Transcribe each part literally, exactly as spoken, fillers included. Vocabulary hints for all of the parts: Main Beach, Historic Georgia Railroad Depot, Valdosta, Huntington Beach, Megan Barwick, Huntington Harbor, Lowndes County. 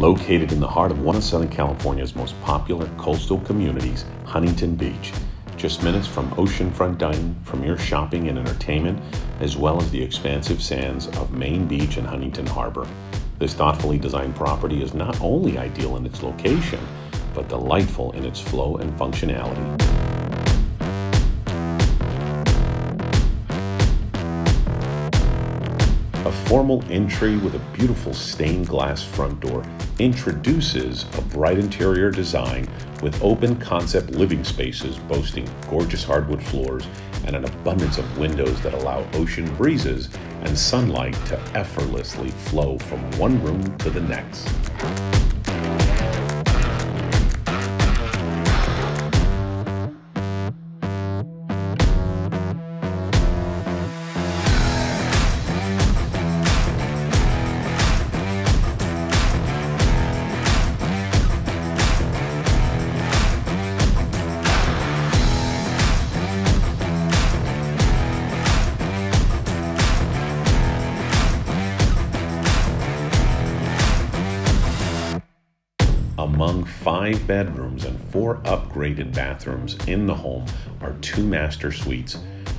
located in the heart of one of Southern California's most popular coastal communities, Huntington Beach. Just minutes from oceanfront dining, premier shopping and entertainment, as well as the expansive sands of Main Beach and Huntington Harbor. This thoughtfully designed property is not only ideal in its location, but delightful in its flow and functionality. A formal entry with a beautiful stained glass front door introduces a bright interior design with open concept living spaces boasting gorgeous hardwood floors and an abundance of windows that allow ocean breezes and sunlight to effortlessly flow from one room to the next. Among five bedrooms and four upgraded bathrooms in the home are two master suites,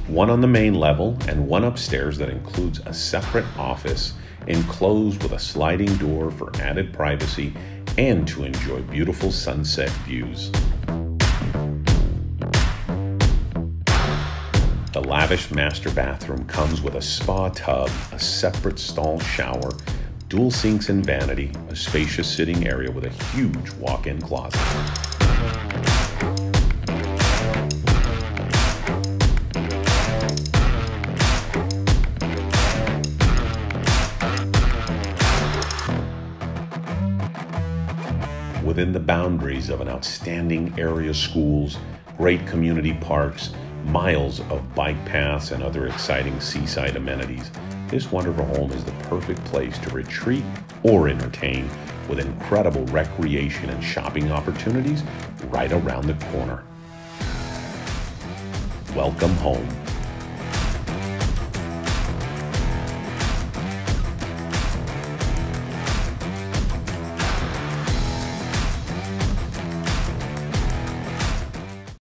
one on the main level and one upstairs that includes a separate office enclosed with a sliding door for added privacy and to enjoy beautiful sunset views. The lavish master bathroom comes with a spa tub, a separate stall shower, dual sinks and vanity, a spacious sitting area with a huge walk-in closet. Within the boundaries of an outstanding area of schools, great community parks, miles of bike paths, and other exciting seaside amenities, this wonderful home is the perfect place to retreat or entertain, with incredible recreation and shopping opportunities right around the corner. Welcome home.